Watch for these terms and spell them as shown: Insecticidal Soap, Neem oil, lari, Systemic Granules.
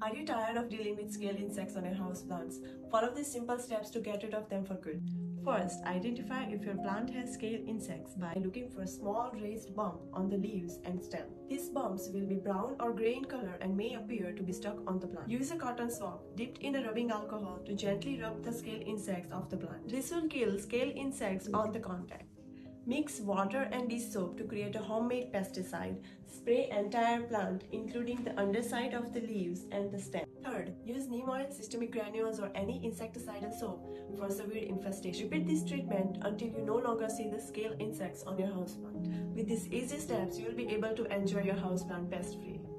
Are you tired of dealing with scale insects on your houseplants? Follow these simple steps to get rid of them for good. First, identify if your plant has scale insects by looking for a small raised bump on the leaves and stem. These bumps will be brown or grey in color and may appear to be stuck on the plant. Use a cotton swab dipped in a rubbing alcohol to gently rub the scale insects off the plant. This will kill scale insects on the contact. Mix water and dish soap to create a homemade pesticide. Spray entire plant, including the underside of the leaves and the stem. Third, use neem oil, systemic granules, or any insecticidal soap for severe infestation. Repeat this treatment until you no longer see the scale insects on your houseplant. With these easy steps, you will be able to enjoy your houseplant pest-free.